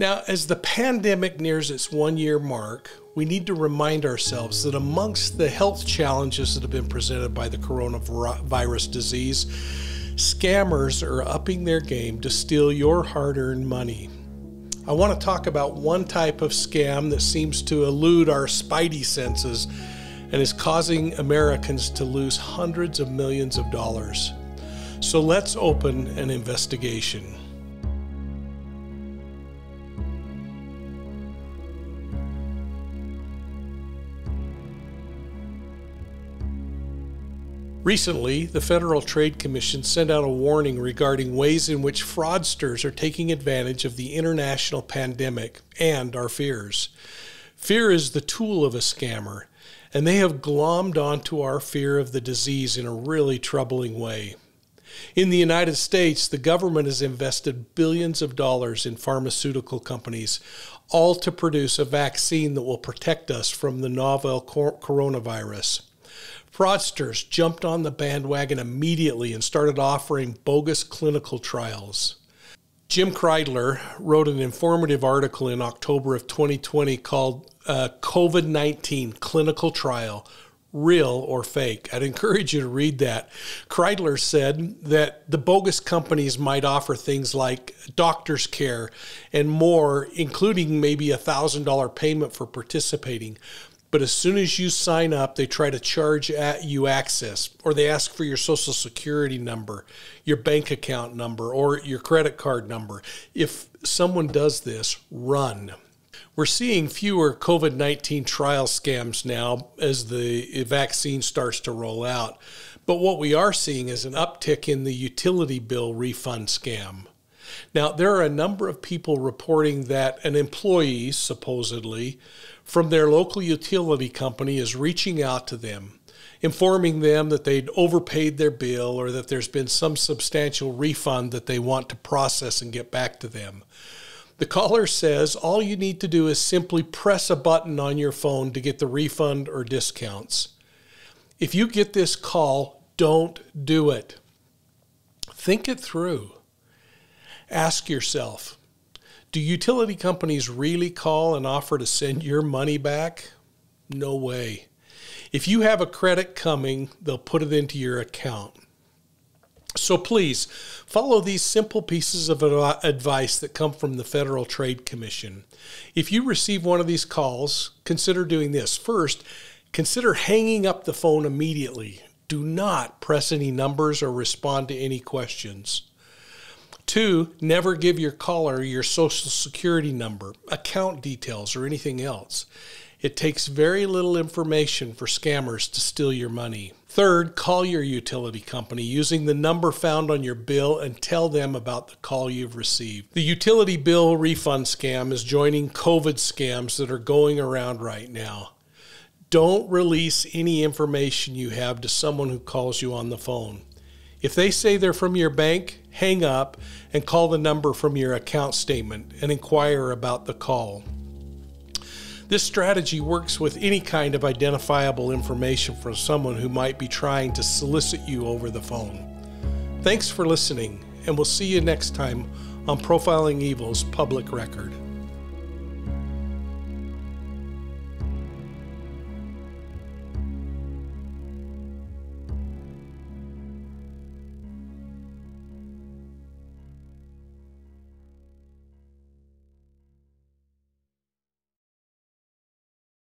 Now, as the pandemic nears its one-year mark, we need to remind ourselves that amongst the health challenges that have been presented by the coronavirus disease, scammers are upping their game to steal your hard-earned money. I want to talk about one type of scam that seems to elude our spidey senses and is causing Americans to lose hundreds of millions of dollars. So let's open an investigation. Recently, the Federal Trade Commission sent out a warning regarding ways in which fraudsters are taking advantage of the international pandemic and our fears. Fear is the tool of a scammer, and they have glommed onto our fear of the disease in a really troubling way. In the United States, the government has invested billions of dollars in pharmaceutical companies, all to produce a vaccine that will protect us from the novel coronavirus. Fraudsters jumped on the bandwagon immediately and started offering bogus clinical trials. Jim Kreidler wrote an informative article in October of 2020 called COVID-19 Clinical Trial, Real or Fake. I'd encourage you to read that. Kreidler said that the bogus companies might offer things like doctor's care and more, including maybe a $1,000 payment for participating. But as soon as you sign up, they try to charge at you access, or they ask for your social security number, your bank account number, or your credit card number. If someone does this, run. We're seeing fewer COVID-19 trial scams now as the vaccine starts to roll out. But what we are seeing is an uptick in the utility bill refund scam. Now, there are a number of people reporting that an employee, supposedly, from their local utility company is reaching out to them, informing them that they'd overpaid their bill or that there's been some substantial refund that they want to process and get back to them. The caller says all you need to do is simply press a button on your phone to get the refund or discounts. If you get this call, don't do it. Think it through. Ask yourself, do utility companies really call and offer to send your money back? No way. If you have a credit coming, they'll put it into your account. So please, follow these simple pieces of advice that come from the Federal Trade Commission. If you receive one of these calls, consider doing this. First, consider hanging up the phone immediately. Do not press any numbers or respond to any questions. 2, never give your caller your social security number, account details, or anything else. It takes very little information for scammers to steal your money. 3rd, call your utility company using the number found on your bill and tell them about the call you've received. The utility bill refund scam is joining COVID scams that are going around right now. Don't release any information you have to someone who calls you on the phone. If they say they're from your bank, hang up and call the number from your account statement and inquire about the call. This strategy works with any kind of identifiable information from someone who might be trying to solicit you over the phone. Thanks for listening, and we'll see you next time on Profiling Evil's Public Record.